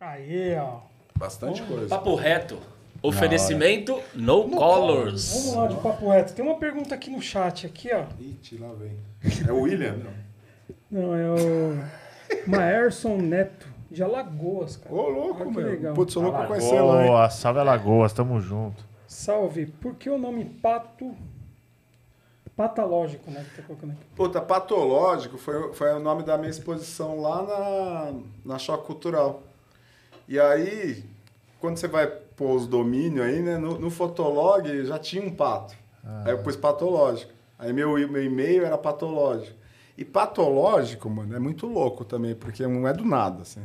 Aí, ó. Bastante coisa. Papo reto. Oferecimento no colors. Vamos lá de papo reto. Tem uma pergunta aqui no chat, aqui, ó. Iti, lá vem. É o William? Não, não é o Maerson Neto, de Alagoas, cara. Ô, louco, meu. Putz, sou louco com essa lá. Boa, salve Alagoas, tamo junto. Salve. Por que o nome Pato... Patológico, né? Que tá colocando aqui. Puta, Patológico foi o nome da minha exposição lá na Choque Cultural. E aí, quando você vai pôr os domínios aí, né? No Fotolog já tinha um pato. Ah. Aí eu pus Patológico. Aí meu e-mail era Patológico. E Patológico, mano, é muito louco também, porque não é do nada, assim.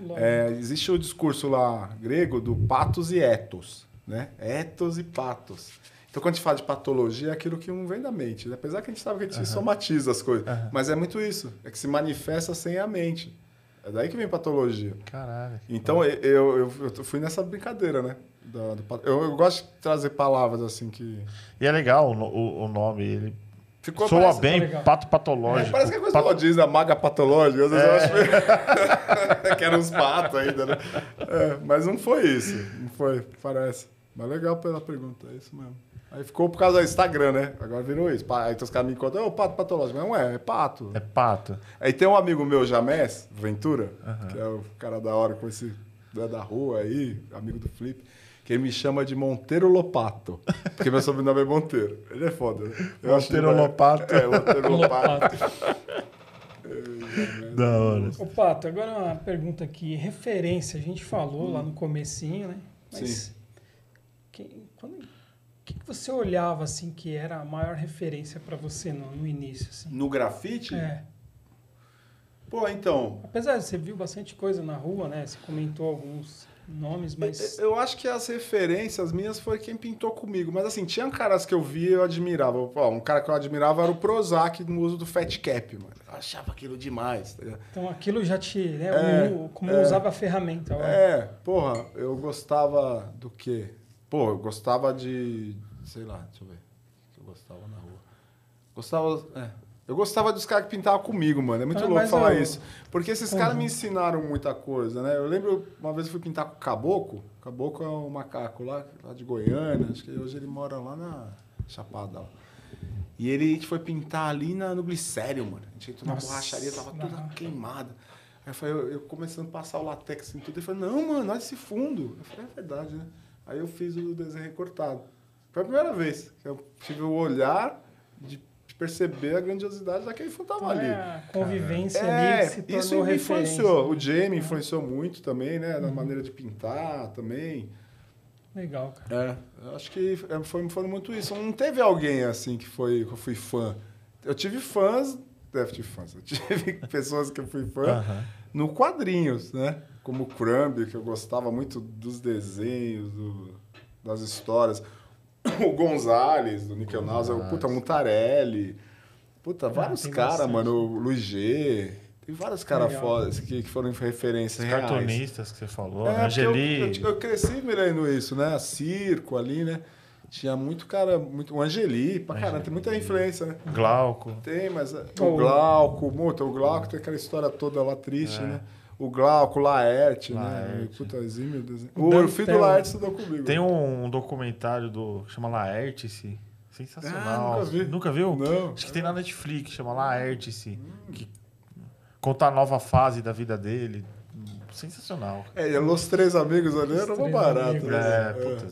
Uhum. É, existe o discurso lá grego do patos e etos, né? Etos e patos. Então, quando a gente fala de patologia, é aquilo que não vem da mente. Né? Apesar que a gente sabe que a gente somatiza as coisas. Uhum. Mas é muito isso. É que se manifesta sem a mente. É daí que vem patologia. Caralho. Então, eu fui nessa brincadeira, né? Eu gosto de trazer palavras assim que... E é legal o nome. Ele ficou, soa parece, bem, tá pato patológico. É, parece que a coisa que ela diz, a maga patológica. Às vezes eu acho que era uns patos ainda, né? É, mas não foi isso. Não foi, parece. Mas legal pela pergunta, é isso mesmo. Aí ficou por causa do Instagram, né? Agora virou isso. Aí os caras me encontram, ô, pato patológico. Mas não é, é pato. É pato. Aí tem um amigo meu, Jamés Ventura, que é o cara da hora com esse da rua aí, amigo do Flip, que ele me chama de Monteiro Lobato, porque meu sobrenome é Monteiro. Ele é foda. Monteiro Lobato. É, Monteiro Lobato. Da hora. Ô, Pato, agora uma pergunta aqui. Referência, a gente falou lá no comecinho, né? Mas sim. O que você olhava assim que era a maior referência para você no início? Assim? No grafite? É. Pô, então... Apesar de você viu bastante coisa na rua, né? Você comentou alguns nomes, mas... Eu acho que as referências minhas foi quem pintou comigo. Mas assim, tinha caras que eu via e eu admirava. Um cara que eu admirava era o Prozac no uso do Fat Cap, mano. Eu achava aquilo demais. Tá ligado? Então aquilo já te... Né? Eu usava a ferramenta. Olha. É, porra, eu gostava do quê? Pô, eu gostava de... Sei lá, deixa eu ver. Eu gostava na rua. Eu gostava dos caras que pintavam comigo, mano. É muito louco falar isso. Porque esses caras me ensinaram muita coisa, né? Eu lembro, uma vez eu fui pintar com o Caboclo. O Caboclo é um macaco lá de Goiânia. Acho que hoje ele mora lá na Chapada. Ó. E ele, a gente foi pintar ali no glicério, mano. A gente entrou na borracharia, tava toda queimada. Aí eu falei, eu começando a passar o látex em tudo. Ele falou, não, mano, olha esse fundo. Eu falei, é verdade, né? Aí eu fiz o desenho recortado. Foi a primeira vez que eu tive o olhar de perceber a grandiosidade daquele fundo que estava ali. A convivência ali se tornou isso me referência. Influenciou. O Jamie influenciou muito também, né? Na maneira de pintar também. Legal, cara. É. Eu acho que foi muito isso. Não teve alguém assim que eu fui fã. Eu tive fãs... Eu tive pessoas que eu fui fã no quadrinhos, né? Como o Crumb, que eu gostava muito dos desenhos, das histórias. O Gonzalez, do Niquel Nauza, o puta Mutarelli. Puta, vários caras, mano. O Luiz G. Tem vários caras fodas que foram referências reais. Os cartunistas que você falou, né? Angeli. Eu cresci mirando isso, né? A Circo ali, né? Tinha muito cara... O Angeli, pra caramba, tem muita influência, né? Glauco. Tem, mas... O Glauco, o Muto, o Glauco tem aquela história toda lá triste, né? O Glauco, o Laerte, né? Puta, exímio. O filho do Laerte estudou comigo. Tem um documentário que chama Laertice. Sensacional. Ah, nunca vi. Nunca viu? Não. Acho que tem na Netflix, chama Laertice. Que conta a nova fase da vida dele. Sensacional. É, Los Três Amigos ali era um barato. Né? É, puta,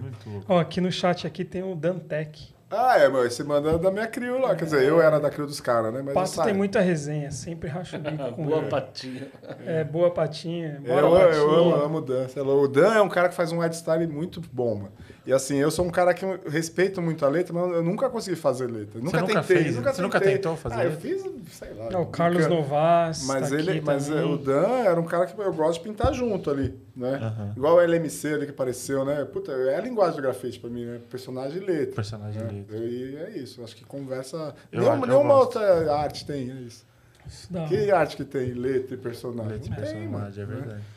muito louco. Ó, aqui no chat aqui tem o Dantec. Ah, é, mano, esse mano é da minha crew lá. Quer dizer, eu era da crew dos caras, né? Mas Pato tem muita resenha, sempre racha o bico com boa patinha. É, boa patinha. Eu amo o Dan. O Dan é um cara que faz um art style muito bom, mano. E assim, eu sou um cara que eu respeito muito a letra, mas eu nunca consegui fazer letra. Você nunca tentou fazer letra? Eu fiz, sei lá. O Carlos Novas. Mas tá ele, mas o Dan era um cara que eu gosto de pintar junto ali, né? Igual o LMC ali que apareceu, né? Puta, é a linguagem do grafite pra mim, né? Personagem e letra. Personagem e letra. E é isso, acho que conversa... Nenhuma outra arte tem isso. Que arte que tem? Letra e personagem. Letra e personagem, é verdade.